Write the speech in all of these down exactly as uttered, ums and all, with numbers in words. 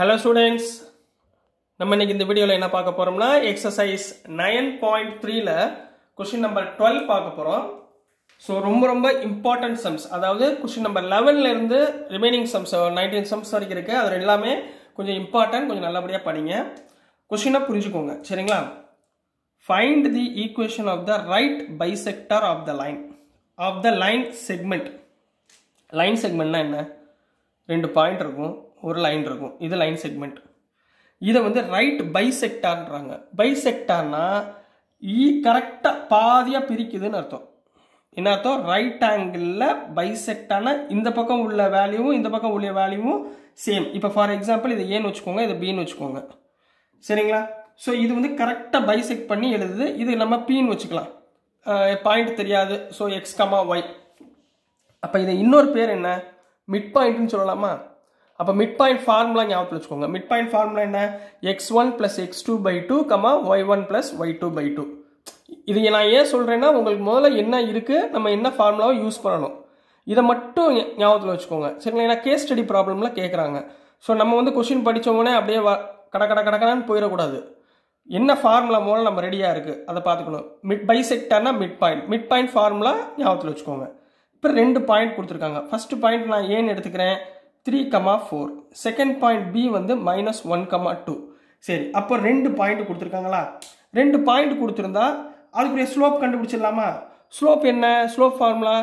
Hello students, நம்ம இன்னைக்கு இந்த வீடியோல என்ன பார்க்க போறோம்னா exercise nine point three ல question number twelve பார்க்க போறோம். So ரொம்ப ரொம்ப important sums, அதாவது question number eleven ல இருந்து remaining sums nineteen sums வரைக்கும் இருக்கு. அது எல்லாமே கொஞ்சம் important, கொஞ்சம் நல்லபடியா படிங்க, questionஐ புரிஞ்சுக்கோங்க, சரிங்களா? Find the equation of the right bisector of the line of the line segment. Line segmentனா என்ன? ரெண்டு பாயிண்ட் இருக்கும், ஒரு லைன் இருக்கும், இது லைன் செக்மெண்ட். இது வந்து ரைட் பைசெக்டார்ன்றாங்க. பைசெக்டார்னா ஈ கரெக்டா பாதியா பிரிக்குதுன்னு அர்த்தம். என்ன அர்த்தம்? ரைட் ஆங்கிள்ல பைசெக்டார்னா இந்த பக்கம் உள்ள வேல்யூவும் இந்த பக்கம் உள்ள வேல்யூவும் சேம். இப்போ ஃபார் எக்ஸாம்பிள் இது ஏன்னு வச்சுக்கோங்க, இது பின்னு வச்சுக்கோங்க, சரிங்களா? ஸோ இது வந்து கரெக்டா பைசெக்ட் பண்ணி எழுதுது. இது நம்ம பின்னு வச்சுக்கலாம், பாயிண்ட் தெரியாது. So X comma Y. அப்போ இது இன்னொரு பேர் என்ன? மிட் பாயிண்ட்னு சொல்லலாமா? அப்போ மிட் பாயிண்ட் ஃபார்முலா ஞாபகத்தில் வச்சுக்கோங்க. மிட் பாயிண்ட் ஃபார்முலா என்ன? X one plus X two by two comma Y one plus Y two by two. இது நான் ஏன் சொல்கிறேன்னா, உங்களுக்கு முதல்ல என்ன இருக்குது, நம்ம என்ன ஃபார்முலாவை யூஸ் பண்ணணும், இதை மட்டும் ஞாபகத்தில் வச்சுக்கோங்க, சரிங்களா? ஏன்னா கேஸ் ஸ்டடி ப்ராப்ளம்லாம் கேட்குறாங்க. ஸோ நம்ம வந்து கொஷின் படித்தோன்னே அப்படியே வ கட கட கடக்கடான்னு போயிடக்கூடாது. என்ன ஃபார்முலா மூலம் நம்ம ரெடியாக இருக்குது அதை பார்த்துக்கணும். மிட் பைசெக்டார்னா mid point, mid point formula ஞாபகத்தில் வச்சுக்கோங்க. இப்போ ரெண்டு பாயிண்ட் கொடுத்துருக்காங்க. ஃபஸ்ட்டு பாயிண்ட் நான் ஏன்னு எடுத்துக்கிறேன் three comma four. Second point B வந்து minus one comma two. சரி, அப்போ ரெண்டு பாயிண்ட் கொடுத்துருக்காங்களா? ரெண்டு பாயிண்ட் கொடுத்துருந்தா அதுக்குரிய ஸ்லோப் கண்டுபிடிச்சிடலாமா? ஸ்லோப் என்ன? Slope formula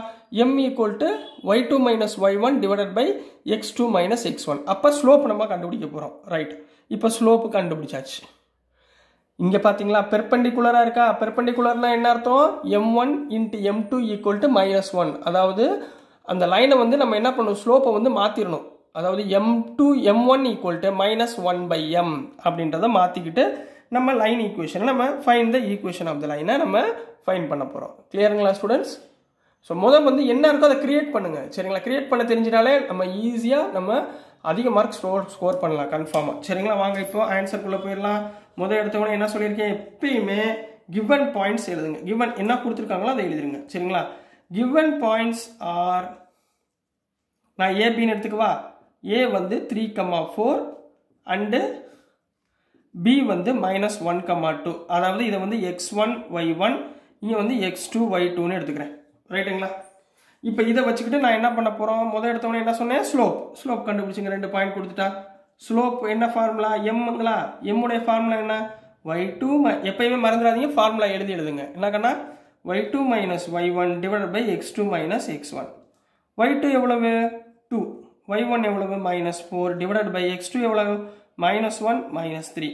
m equal to y two minus y one divided by x two minus x one. அப்போ ஸ்லோப் நம்ம கண்டுபிடிக்க போகிறோம், ரைட்? இப்போ ஸ்லோப்பு கண்டுபிடிச்சாச்சு. இங்கே பார்த்தீங்களா பெர்பெண்டிகுலராக இருக்கா? பெர்பெண்டிகுலர்னா என்ன அர்த்தம்? m one into m two equal to minus one. அதாவது அந்த லைனை வந்து நம்ம என்ன பண்ணுவோம், ஸ்லோப்பை வந்து மாற்றிடணும். அதாவது m two m one equal to minus one by m அப்படின்றத மாற்றிக்கிட்டு நம்ம லைன் ஈக்குவேஷனை நம்ம find the equation of the லைனை நம்ம ஃபைன் பண்ண போகிறோம். கிளியருங்களா ஸ்டூடெண்ட்ஸ்? ஸோ முதல் வந்து என்ன இருக்கோ அதை க்ரியேட் பண்ணுங்கள், சரிங்களா? க்ரியேட் பண்ண தெரிஞ்சிட்டாலே நம்ம ஈஸியாக நம்ம அதிக மார்க் ஸ்கோர் ஸ்கோர் பண்ணலாம் கன்ஃபார்மாக, சரிங்களா? வாங்க இப்போ ஆன்சருக்குள்ளே போயிடலாம். முதல் எடுத்தவொடனே என்ன சொல்லியிருக்கேன், எப்பயுமே கிவன் பாயிண்ட்ஸ் எழுதுங்க. கிவன் என்ன கொடுத்துருக்காங்களோ அதை எழுதிருங்க, சரிங்களா? given points are, நான் A, B எடுத்துக்குவா. A வந்து three comma four and B வந்து minus one comma two. அதாவது இதை வந்து x one, y one, இங்கே வந்து x two, y two எடுத்துக்கிறேன், ரைட்டுங்களா? இப்போ இதை வச்சுக்கிட்டு நான் என்ன பண்ண போகிறோம், முதல் எடுத்தவொடனே என்ன சொன்னேன், ஸ்லோப். ஸ்லோப் கண்டுபிடிச்சிங்க, ரெண்டு பாயிண்ட் கொடுத்துட்டா. ஸ்லோப் என்ன ஃபார்முலா? எம்ங்களா? எம்முடைய ஃபார்முலா என்ன? y two. எப்பயுமே மறந்துடாதீங்க, ஃபார்முலா எழுதி எழுதுங்க. என்னக்கண்ணா y two minus y one divided by x two minus x one. y two எவ்வளவு? two. y one எவ்வளவு? minus four divided by x two எவ்வளவு? minus one minus three.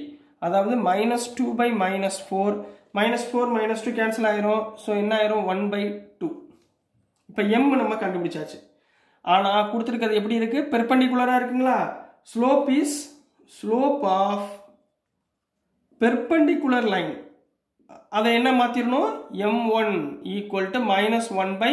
அதாவது minus two by minus four. minus four minus two cancel ஆயிரும். So என்ன ஆயிரும்? one by two. இப்போ m நம்ம கண்டுபிடிச்சாச்சு. ஆனால் கொடுத்துருக்கிறது எப்படி இருக்கு? பெர்பெண்டிகுலராக இருக்குங்களா? slope is slope of perpendicular line. அதை என்ன மாத்திரணும்? m one equal to minus one by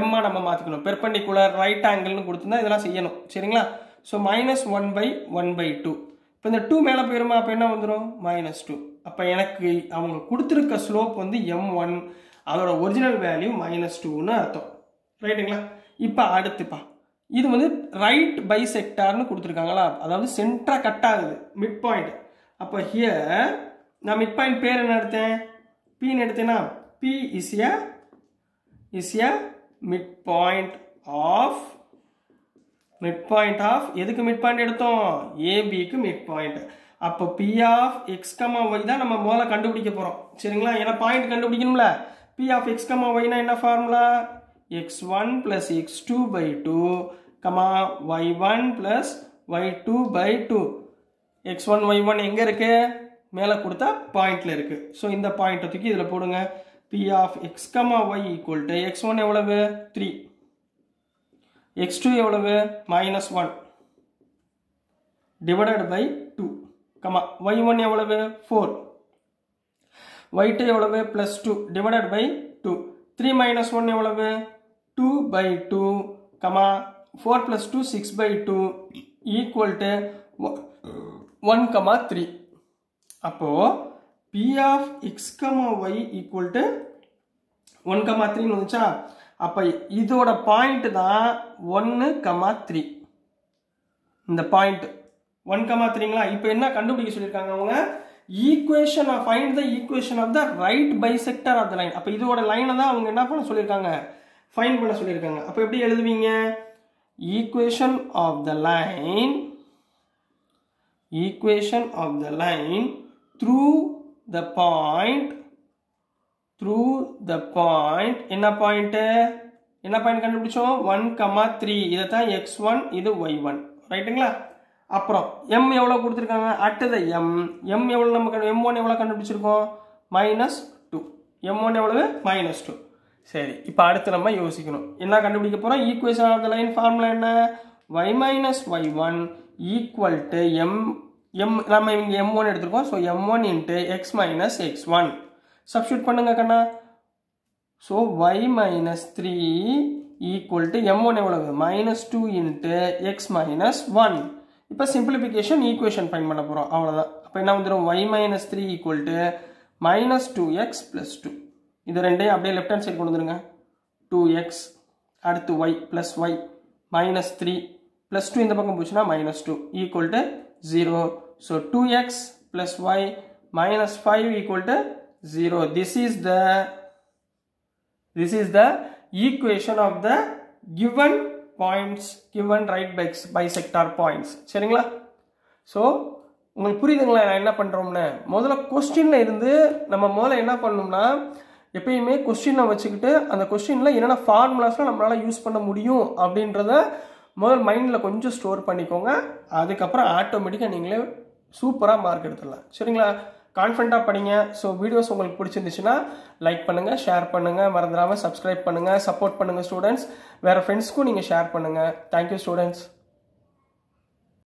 m நம்ம மாத்திக்கணும். perpendicular right angle கொடுத்துருந்தா இதெல்லாம் செய்யணும், சரிங்களா? So minus one by one by two. இப்போ இந்த two மேலே போயிருமா? அப்போ என்ன வந்துடும்? minus two. அப்போ எனக்கு அவங்க கொடுத்துருக்க ஸ்லோப் வந்து m one, அதோட ஒரிஜினல் வேல்யூ minus twoன்னு அர்த்தம், ரைட்டுங்களா? இப்போ அடுத்துப்பா, இது வந்து ரைட் பைசெக்டார்னு கொடுத்துருக்காங்களா? அதாவது சென்டராக கட் ஆகுது, மிட் பாயிண்ட். அப்போ ஹியர் நான் மிட் பாயிண்ட் பேர் என்ன எடுத்தேன்? பின்னு எடுத்தேன்னா P is A is A mid point of mid point of எதுக்கு மிட் பாயிண்ட் எடுத்தோம்? ஏபிக்கு மிட் பாயிண்ட். அப்போ P of X comma Y தான் நம்ம முதல்ல கண்டுபிடிக்க போகிறோம், சரிங்களா? ஏன்னா பாயிண்ட் கண்டுபிடிக்கணும்ல. பி ஆஃப் எக்ஸ் கமா ஒய்னா என்ன formula? X one plus X two by two comma Y one plus Y two by two. X one Y one எங்கே இருக்கு? மேலே கொடுத்தா பாயிண்டில் இருக்குது. ஸோ இந்த பாயிண்ட்டை தூக்கி இதில் போடுங்க. P of X comma Y equal to X one எவ்வளவு? த்ரீ. எக்ஸ் டூ எவ்வளவு? Minus one divided by two comma Y one எவ்வளவு? ஃபோர். ஒய் டூ எவ்வளவு? Plus two divided by two. Three minus one எவ்வளவு? Two by two comma four plus two six by two equal to one comma three. அப்போ P of x, y equal to one comma three வந்துச்சா? அப்போ இதோட point தான் ஒன்று comma three. இந்த point one comma three-ங்களா இப்போ என்ன கண்டுபிடிக்க சொல்லிருக்காங்க அவங்க equation of find the equation of the right bisector of the line அப்ப இதோட லைனை தான் அவங்க என்ன பண்ண சொல்லிருக்காங்க find பண்ண சொல்லிருக்காங்க அப்ப எப்படி எழுதுவீங்க equation of the line equation of the line through the point through the point என்ன point என்ன point கண்டுபிடிச்சோம் one comma three இத தான் x one இது y one ரைட்டுங்களா அப்புறம் m எவ்வளவு கொடுத்திருக்காங்க at the m m எவ்வளவு நமக்கு m one எவ்வளவு கண்டுபிடிச்சிருக்கோம் minus two m one எவ்வளவு minus two சரி இப்போ அடுத்து நம்ம யோசிக்கணும் என்ன கண்டுபிடிக்க போறோம் equation of the line formula என்ன y minus y one equal to m m நாம இங்க m one எடுத்துறோம் so m one into x minus x one substitute பண்ணுங்க கண்ணா so y minus three equal to m one எவ்வளவு minus two into x minus one இப்ப simplification equation find பண்ண போறோம் அவ்வளவுதான் அப்ப என்ன வந்துரும் y minus three equal to minus two x plus two இது ரெண்டையும் அப்படியே left hand side கொண்டு வந்துருங்க two x அடுத்து y plus y minus three plus two இந்த பக்கம் போச்சுனா minus two equal to zero so two x plus y minus five equal to zero this is the this is the equation of the given points given right bisector points சரிங்களா so உங்களுக்கு புரியுதுங்களா நான் என்ன பண்றோம்னா முதல்ல क्वेश्चनல இருந்து நம்ம முதல்ல என்ன பண்ணனும்னா எப்பயுமே क्वेश्चनல வச்சிக்கிட்டு அந்த क्वेश्चनல என்னென்ன ஃபார்முலாஸ்லாம் நம்மளால யூஸ் பண்ண முடியும் அப்படின்றத முதல்ல மைண்ட்ல கொஞ்சம் ஸ்டோர் பண்ணிக்கோங்க அதுக்கு அப்புறம் ஆட்டோமேட்டிக்கா நீங்களே சூப்பரா மார்க் எடுத்துறலாம் சரிங்களா கான்ஃபிடண்டா படிங்க சோ வீடியோஸ் உங்களுக்கு பிடிச்சிருந்துச்சுனா லைக் பண்ணுங்க ஷேர் பண்ணுங்க மறந்துடாம Subscribe பண்ணுங்க சப்போர்ட் பண்ணுங்க ஸ்டூடண்ட்ஸ் வேற फ्रेंड्सக்கு நீங்க ஷேர் பண்ணுங்க Thank you students